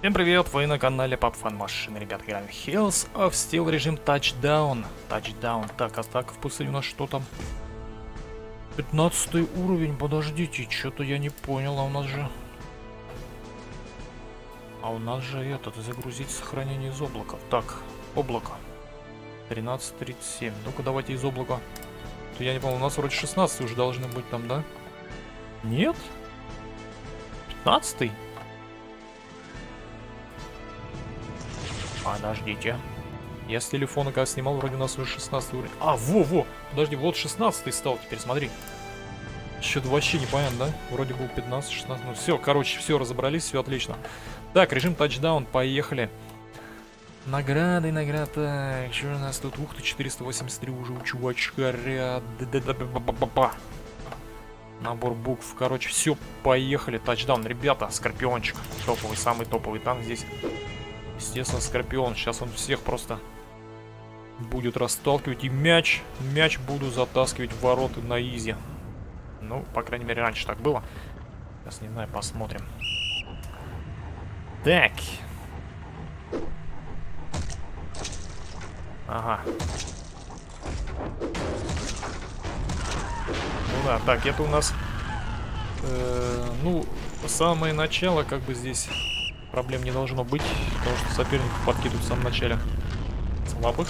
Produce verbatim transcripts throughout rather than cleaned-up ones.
Всем привет, вы на канале Pop Fun машины, ребят, играем в Hills of Steel режим тачдаун. Тачдаун. Так, а так в пустыне у нас что там? пятнадцатый уровень, подождите, что-то я не понял, а у нас же... А у нас же этот, загрузить сохранение из облака. Так, облако. тринадцать тридцать семь. Ну-ка давайте из облака. То я не помню, у нас вроде шестнадцать уже должны быть там, да? Нет? пятнадцатый? Подождите. Я с телефона когда снимал, вроде у нас уже шестнадцатый уровень. А, во-во! Подожди, вот шестнадцатый стал теперь, смотри. Что-то вообще непонятно, да? Вроде был пятнадцать, шестнадцать. Ну все, короче, все разобрались, все отлично. Так, режим тачдаун, поехали. Награды, наград. Так, что у нас тут? Ух ты, четыреста восемьдесят три уже у чувачка. Набор букв, короче, все, поехали. Тачдаун, ребята, скорпиончик. Топовый, самый топовый танк здесь. Естественно, Скорпион. Сейчас он всех просто будет расталкивать. И мяч, мяч буду затаскивать в ворота на изи. Ну, по крайней мере, раньше так было. Сейчас, не знаю, посмотрим. Так. Ага. Ну да, так, это у нас... Э, ну, самое начало, как бы здесь... Проблем не должно быть, потому что соперников подкидывают в самом начале слабых.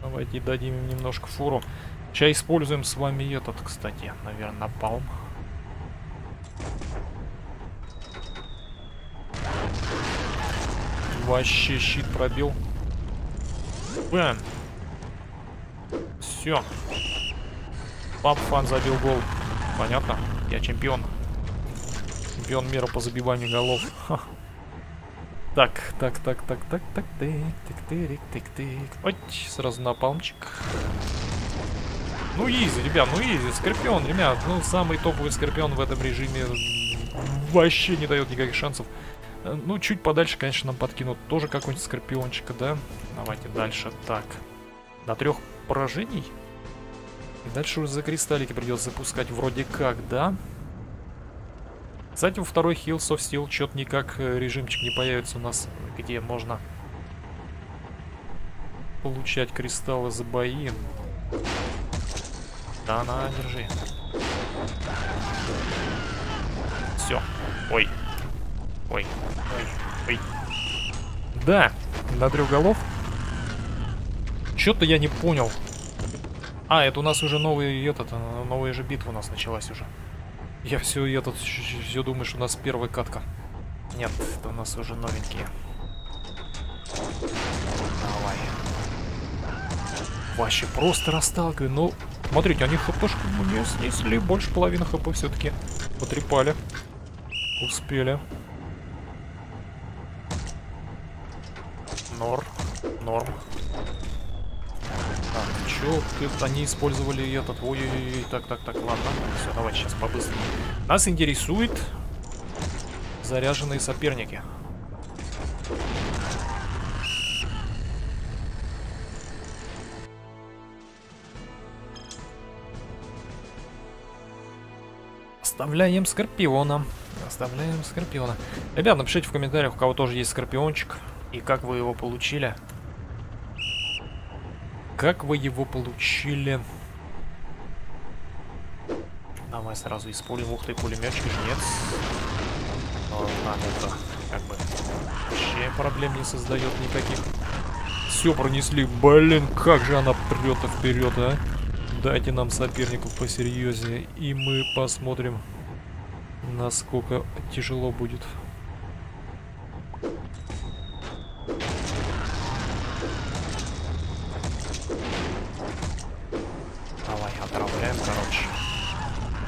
Давайте дадим им немножко фору. Сейчас используем с вами этот, кстати, наверное, напалм. Вообще щит пробил. Бэм. Все. Папафан забил гол. Понятно, я чемпион. Чемпион мира по забиванию голов. Ха. Так, так, так, так, так, так, тык, тык, тык, тык, тык. Ой, сразу напалмчик. Ну изи, ребят, ну изи. Скорпион, ребят, ну самый топовый скорпион в этом режиме вообще не дает никаких шансов. Ну, чуть подальше, конечно, нам подкинут тоже какой-нибудь скорпиончика, да? Давайте дальше, так. До трех поражений. И дальше уже за кристаллики придется запускать вроде как, да? Кстати, во второй Hills of Steel что-то никак режимчик не появится у нас, где можно получать кристаллы за бои. Да, на, держи. Все. Ой. Ой. Ой. Ой. Да, на трех голов. Что-то я не понял. А, это у нас уже новый этот, новая же битва у нас началась уже. Я все, я тут все думаю, что у нас первая катка. Нет, это у нас уже новенькие. Давай. Вообще просто расталкиваю. Ну, смотрите, они хпшку мне снесли. Больше половины хп все-таки потрепали. Успели. Норм. Норм. Чё, они использовали этот... Ой-ой-ой, так-так-так, ладно. Все, давайте сейчас по-быстрому. Нас интересует заряженные соперники. Оставляем Скорпиона. Оставляем Скорпиона. Ребят, напишите в комментариях, у кого тоже есть Скорпиончик. И как вы его получили. Как вы его получили? Давай сразу используем. Ух ты, пулеметчик, жнец. Ладно, как бы вообще проблем не создает никаких. Все пронесли. Блин, как же она прет вперед, а? Дайте нам соперников посерьезнее. И мы посмотрим, насколько тяжело будет.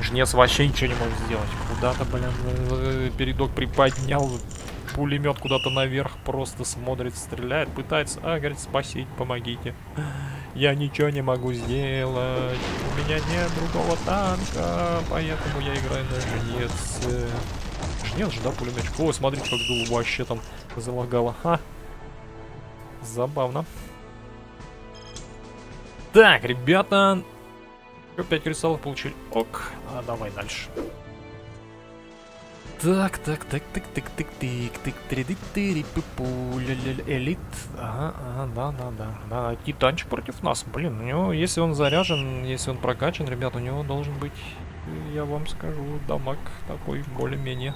Жнец вообще ничего не может сделать. Куда-то, блин, передок приподнял. Пулемет куда-то наверх просто смотрит, стреляет, пытается. А, говорит, спасите, помогите. Я ничего не могу сделать. У меня нет другого танка. Поэтому я играю на жнец. Жнец же, да, пулеметчик? О, смотрите, как дуло вообще там залагало. Ха. Забавно. Так, ребята... пять кристаллов получили. Ок. А, давай дальше. Так, так, так, так, так, так, так, так, элит. Ага, ага, да, да, да, да. Титанчик против нас, блин. У него, если он заряжен, если он прокачан, ребят, у него должен быть, я вам скажу, дамаг такой более-менее.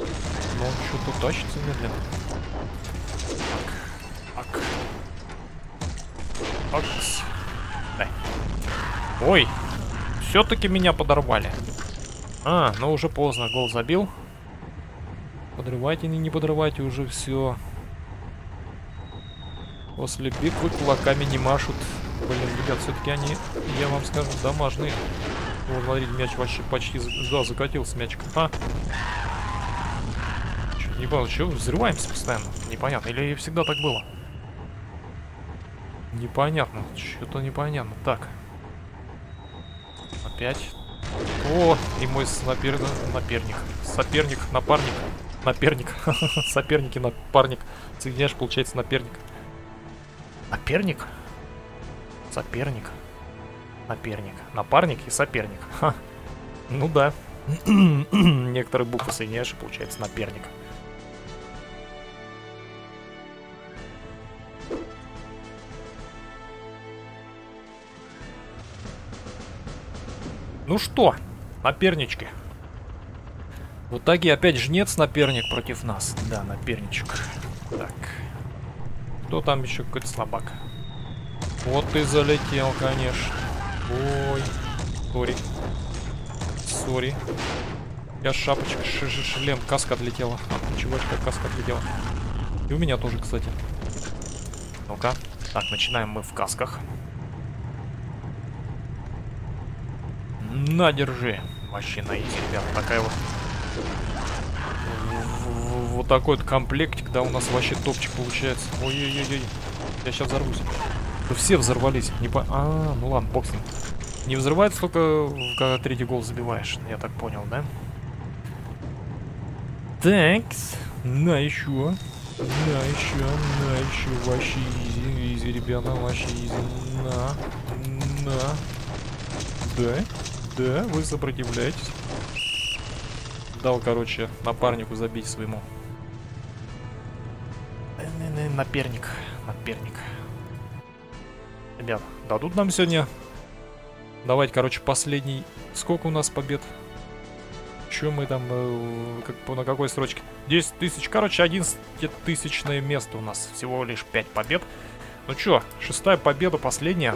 Но он что-то тащится медленно. Ак, ак, акс. Да. Ой, все-таки меня подорвали. А, ну уже поздно, гол забил. Подрывайте, не, не подрывайте, уже все. После битвы кулаками не машут. Блин, ребят, все-таки они, я вам скажу, домашние. Вот, смотрите, мяч вообще почти, да, закатился мячик. А. Чё, не понял, что взрываемся постоянно? Непонятно, или всегда так было? Непонятно, что-то непонятно. Так. Опять... О, и мой снапер... наперник, соперник, напарник, наперник, соперник и напарник, соединяешь, получается наперник, наперник, соперник, наперник, напарник и соперник. Ха. Ну да, некоторые буквы соединяешь и получается наперник. Ну что, напернички. В итоге опять жнец наперник против нас. Да, наперничек. Так. Кто там еще какой-то слабак? Вот ты залетел, конечно. Ой. Сори. Сори. Я шапочка, ш -ш шлем, каска отлетела. Чувачка, каска отлетела. И у меня тоже, кстати. Ну-ка. Так, начинаем мы в касках. На, держи. Вообще на изи, ребят. Такая вот... Вот такой вот комплектик, да, у нас вообще топчик получается. Ой-ой-ой-ой. Я сейчас взорвусь. Да все взорвались. Не по... А, ну ладно, бог с ним. Не взрывается только, когда третий гол забиваешь. Я так понял, да? Такс. На еще. На еще. На еще. Вообще изи. Изи, ребята. Вообще изи. На. На. Да. Да, вы сопротивляетесь. Дал, короче, напарнику забить своему. Наперник, наперник. Ребят, дадут нам сегодня. Давайте, короче, последний. Сколько у нас побед? Че мы там, э, как, на какой строчке? десять тысяч, короче, одиннадцатитысячное место у нас. Всего лишь пять побед. Ну чё, шестая победа, последняя.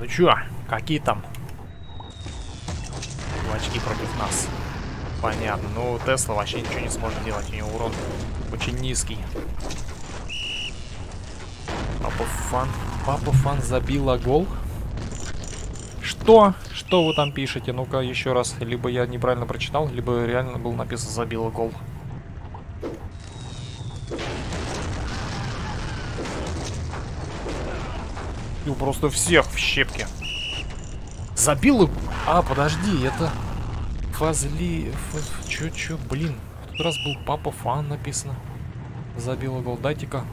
Ну чё, какие там? Чувачки против нас. Понятно, ну Тесла вообще ничего не сможет делать, у него урон очень низкий. Папафан, папафан забила гол. Что? Что вы там пишете? Ну-ка еще раз, либо я неправильно прочитал, либо реально был написано забила гол. Просто всех в щепки забил и... А, подожди, это фазли... Ф... Чё, чё, блин. В тот раз был Pop Fun написано. Забил гол, дайте-ка.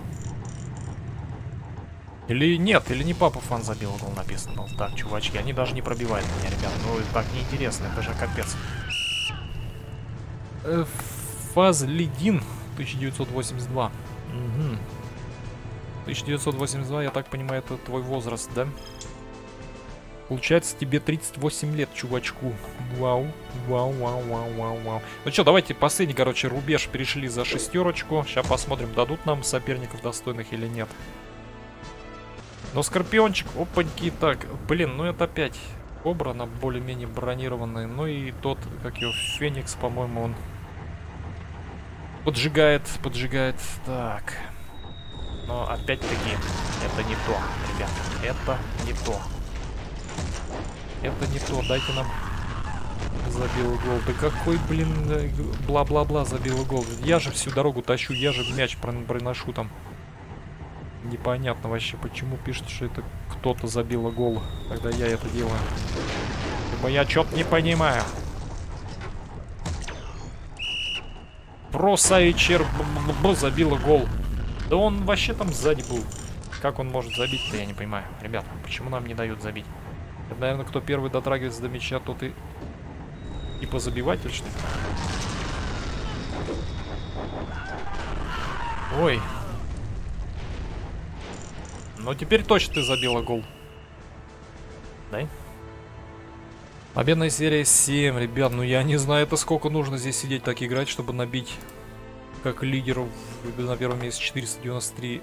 Или нет, или не Pop Fun забил гол написано. Так, чувачки, они даже не пробивают меня, ребят. Ну, так неинтересно, это же капец. Фазлидин тысяча девятьсот восемьдесят два. Угу. тысяча девятьсот восемьдесят два, я так понимаю, это твой возраст, да? Получается, тебе тридцать восемь лет, чувачку. Вау, вау, вау, вау, вау, вау. Ну что, давайте последний, короче, рубеж перешли за шестерочку. Сейчас посмотрим, дадут нам соперников достойных или нет. Но Скорпиончик, опаньки, так, блин, ну это опять Кобра, она более-менее бронированная. Ну и тот, как его, Феникс, по-моему, он поджигает, поджигает, так... Но опять-таки, это не то, ребят. Это не то. Это не то. Дайте нам забил гол. Да какой, блин, бла-бла-бла забил гол. Я же всю дорогу тащу, я же мяч приношу там. Непонятно вообще, почему пишут, что это кто-то забил гол, когда я это делаю. Я чё-то не понимаю. Просавичер забила гол. Да он вообще там сзади был. Как он может забить-то, я не понимаю. Ребята, почему нам не дают забить? Это, наверное, кто первый дотрагивается до мяча, тот и... И позабиватель, что ли? Ой. Ну, теперь точно ты забила гол. Дай. Победная серия семь, ребят. Ну, я не знаю, это сколько нужно здесь сидеть так играть, чтобы набить как лидеру на первом месте четыреста девяносто три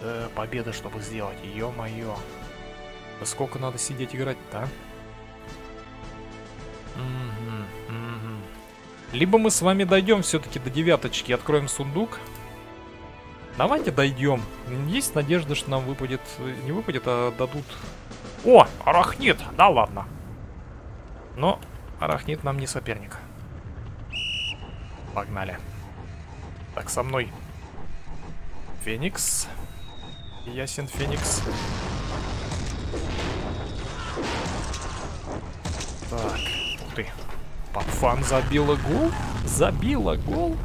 э, победы, чтобы сделать. Ё-моё. Сколько надо сидеть играть-то, а? Угу, угу. Либо мы с вами дойдем все-таки до девяточки, откроем сундук. Давайте дойдем. Есть надежда, что нам выпадет... Не выпадет, а дадут... О, арахнит! Да ладно. Но арахнит нам не соперник. Погнали. Так, со мной. Феникс. Ясен Феникс. Так, ух ты. Папафан забила гол. Забила гол.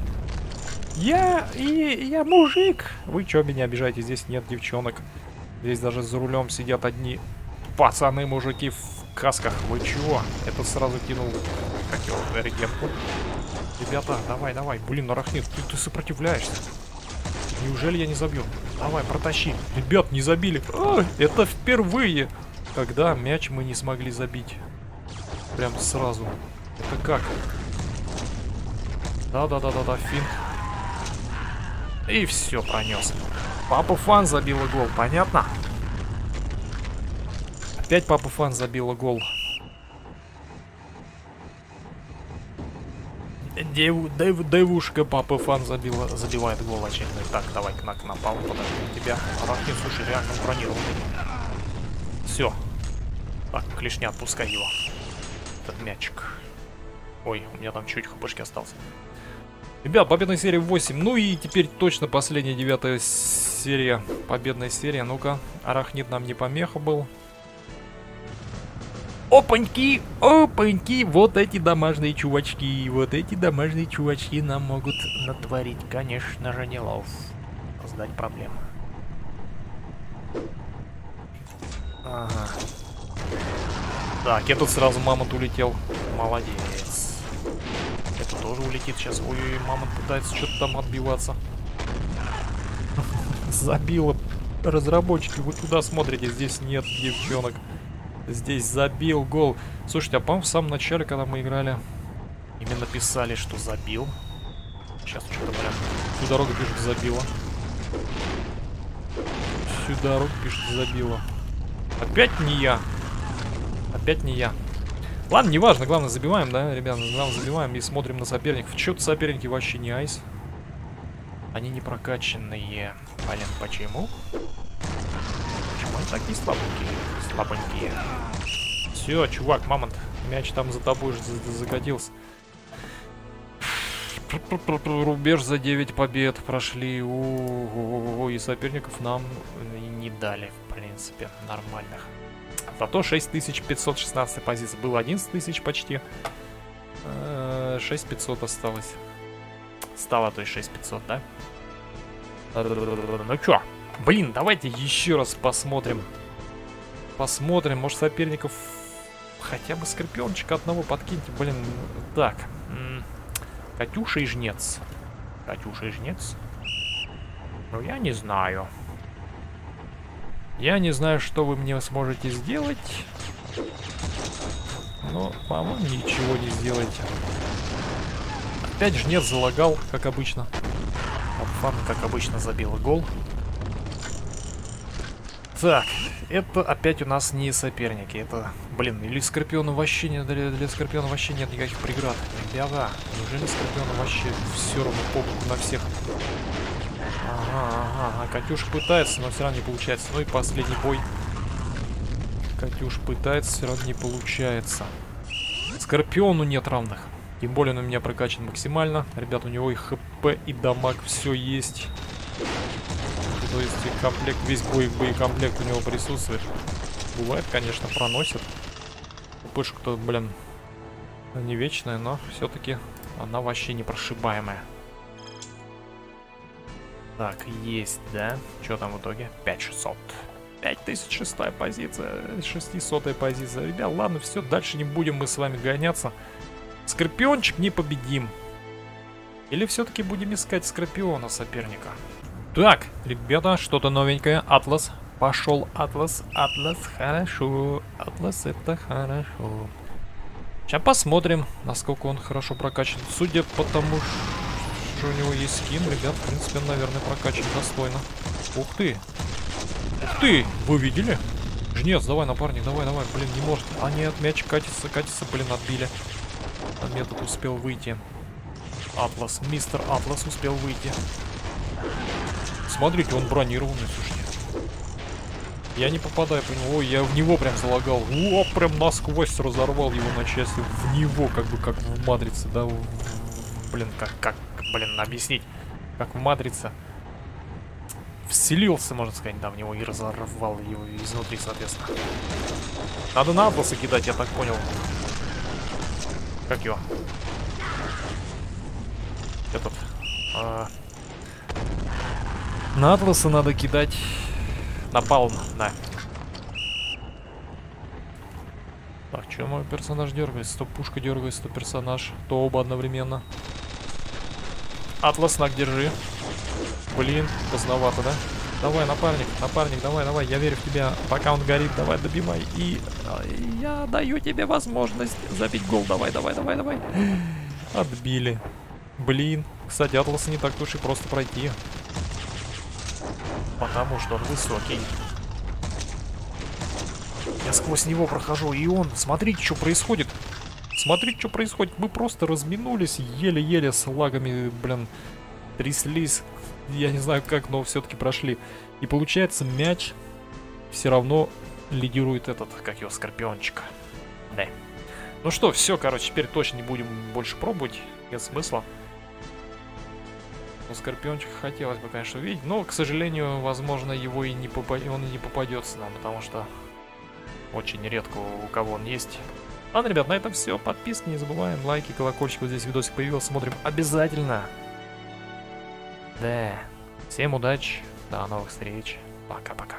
Я, и, я мужик. Вы чё меня обижаете? Здесь нет девчонок. Здесь даже за рулем сидят одни пацаны-мужики в касках. Вы чего? Это сразу кинул, как его, регенку. Ребята, давай, давай. Блин, арахнит, ты, ты сопротивляешься. Неужели я не забью? Давай, протащи. Ребят, не забили. А, это впервые, когда мяч мы не смогли забить. Прям сразу. Это как? Да-да-да-да-да, финт. И все, пронес. Папафан забила гол, понятно? Опять папафан забила гол. Дев, дев, девушка папафан забила, забивает гол очередной. Так, давай, кнак напал, подожди, тебя. Арахнит, слушай, реально бронировал. Все. Так, клешня, отпускай его. Этот мячик. Ой, у меня там чуть хпшки остался. Ребят, победная серия восемь. Ну и теперь точно последняя девятая серия. Победная серия. Ну-ка, арахнит нам не помеха был. Опаньки, опаньки. Вот эти домашние чувачки. Вот эти домашние чувачки нам могут натворить, конечно же, не лов. Создать проблемы. Ага. Так, этот сразу мамонт улетел. Молодец. Это тоже улетит сейчас. Ой-ой-ой, мамонт пытается что-то там отбиваться. Забило. Разработчики, вы куда смотрите? Здесь нет девчонок. Здесь забил гол. Слушайте, а по-моему, в самом начале, когда мы играли, именно писали, что забил. Сейчас что-то прям... Всю дорогу пишут забило. Всю дорогу пишут забило. Опять не я. Опять не я. Ладно, неважно, главное забиваем, да, ребят, главное забиваем и смотрим на соперников. Чё-то соперники вообще не айс. Они не прокачанные. Блин, почему? Почему они такие слабенькие? Слабенькие. Все, чувак, мамонт, мяч там за тобой же закатился. Рубеж за девять побед прошли. Ого-го-го-го. И соперников нам не дали, в принципе, нормальных. Зато шесть тысяч пятьсот шестнадцать позиций. Было одиннадцать тысяч почти. шесть тысяч пятьсот осталось. Стало, то есть шесть тысяч пятьсот, да? Ну чё? Блин, давайте еще раз посмотрим. Посмотрим. Может, соперников хотя бы скорпиончика одного подкиньте. Блин, так. Катюша и Жнец. Катюша и Жнец? Ну, я не знаю. Я не знаю, что вы мне сможете сделать, но, по-моему, ничего не сделаете. Опять Жнец залагал, как обычно. Папафан, как обычно, забил гол. Так, это опять у нас не соперники. Это, блин, или Скорпиону вообще не, для, для Скорпиона вообще нет никаких преград. Ребята, неужели Скорпиону вообще все равно попу на всех... Ага, ага, а Катюша пытается, но все равно не получается. Ну и последний бой. Катюша пытается, все равно не получается. Скорпиону нет равных. Тем более он у меня прокачан максимально. Ребят, у него и хп, и дамаг, все есть. То есть комплект, весь бой, боекомплект у него присутствует. Бывает, конечно, проносит. Пышка-то, блин, не вечная, но все-таки она вообще непрошибаемая. Так, есть, да? Что там в итоге? пять шестьсот. пять тысяч шестая позиция, шестисотая позиция. Ребят, ладно, все, дальше не будем мы с вами гоняться. Скорпиончик непобедим. Или все-таки будем искать Скорпиона соперника? Так, ребята, что-то новенькое. Атлас. Пошел Атлас. Атлас, хорошо. Атлас, это хорошо. Сейчас посмотрим, насколько он хорошо прокачан. Судя по тому, что у него есть скин, ребят, в принципе, он, наверное, прокачан достойно. Ух ты. Ух ты! Вы видели? Жнец, давай, напарник, давай, давай. Блин, не может. А нет, мяч катится, катится, блин, отбили. А мне тут успел выйти. Атлас, мистер Атлас успел выйти. Смотрите, он бронированный, слушайте. Я не попадаю по нему. Ой, я в него прям залагал. О, прям насквозь разорвал его на части. В него, как бы, как в Матрице, да? Блин, как, как, блин, объяснить. Как в Матрице. Вселился, можно сказать, да, в него и разорвал его изнутри, соответственно. Надо на Атласа кидать, я так понял. Как его? Этот. А... На Атласа надо кидать. Напалм, да. Так, что мой персонаж дергается? То пушка дергается, то персонаж. То оба одновременно. Атлас, наг, держи. Блин, поздновато, да? Давай, напарник, напарник, давай, давай, я верю в тебя. Пока он горит, давай, добивай. И я даю тебе возможность забить гол. Давай, давай, давай, давай. Отбили. Блин. Кстати, Атласа не так уж и просто пройти. Потому что он высокий. Я сквозь него прохожу, и он... Смотрите, что происходит. Смотрите, что происходит. Мы просто разминулись, еле-еле с лагами, блин, тряслись. Я не знаю как, но все-таки прошли. И получается, мяч все равно лидирует этот, как его, Скорпиончик. Да. Ну что, все, короче, теперь точно не будем больше пробовать. Нет смысла. Но Скорпиончик хотелось бы, конечно, увидеть. Но, к сожалению, возможно, его и не попа... он и не попадется нам, потому что очень редко у кого он есть. Ладно, ребят, на этом все. Подписки не забываем, лайки, колокольчик. Вот здесь видосик появился, смотрим обязательно. Да, всем удачи, до новых встреч, пока-пока.